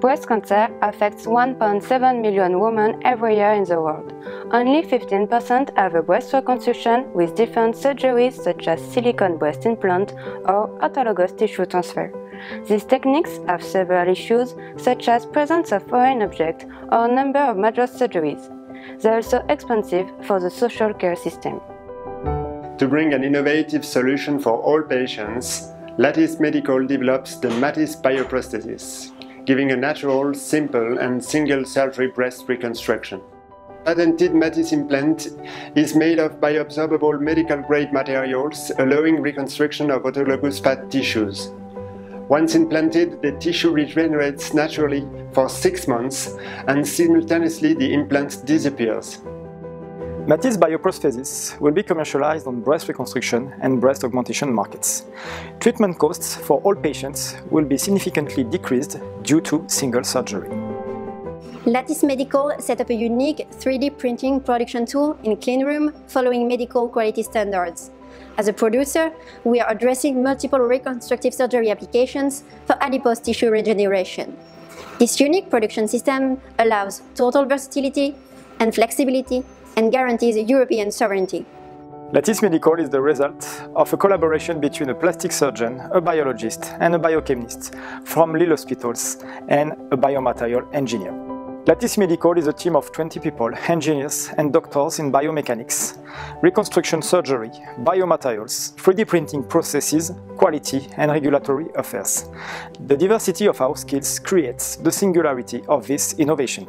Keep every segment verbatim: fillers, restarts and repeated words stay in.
Breast cancer affects one point seven million women every year in the world. Only fifteen percent have a breast reconstruction with different surgeries such as silicone breast implant or autologous tissue transfer. These techniques have several issues such as presence of foreign objects or number of major surgeries. They are also expensive for the social care system. To bring an innovative solution for all patients, Lattice Medical develops the MATTISSE bioprosthesis, giving a natural, simple and single-surgery breast reconstruction. The patented MATTISSE implant is made of bioabsorbable medical-grade materials, allowing reconstruction of autologous fat tissues. Once implanted, the tissue regenerates naturally for six months and simultaneously the implant disappears. MATTISSE bioprosthesis will be commercialized on breast reconstruction and breast augmentation markets. Treatment costs for all patients will be significantly decreased due to single surgery. Lattice Medical set up a unique three D printing production tool in clean room following medical quality standards. As a producer, we are addressing multiple reconstructive surgery applications for adipose tissue regeneration. This unique production system allows total versatility and flexibility and guarantees European sovereignty. Lattice Medical is the result of a collaboration between a plastic surgeon, a biologist and a biochemist from Lille Hospitals and a biomaterial engineer. Lattice Medical is a team of twenty people, engineers and doctors in biomechanics, reconstruction surgery, biomaterials, three D printing processes, quality and regulatory affairs. The diversity of our skills creates the singularity of this innovation.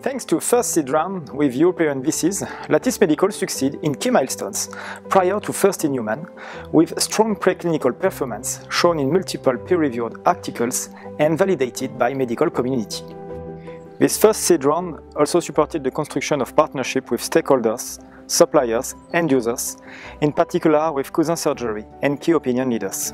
Thanks to first seed round with European V Cs, Lattice Medical succeed in key milestones prior to first in human, with strong preclinical performance shown in multiple peer-reviewed articles and validated by medical community. This first seed round also supported the construction of partnership with stakeholders, suppliers and users, in particular with Cousin Surgery and key opinion leaders.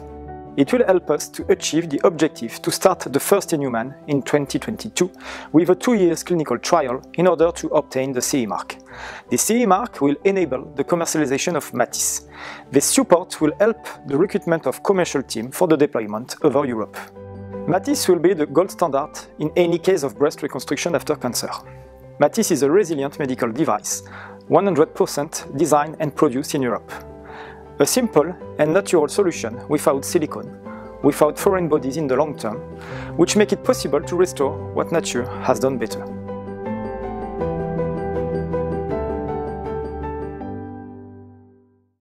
It will help us to achieve the objective to start the first in human in twenty twenty-two with a two year clinical trial in order to obtain the C E mark. The C E mark will enable the commercialization of MATTISSE. This support will help the recruitment of commercial team for the deployment over Europe. MATTISSE will be the gold standard in any case of breast reconstruction after cancer. MATTISSE is a resilient medical device, one hundred percent designed and produced in Europe. A simple and natural solution without silicone, without foreign bodies in the long term, which make it possible to restore what nature has done better.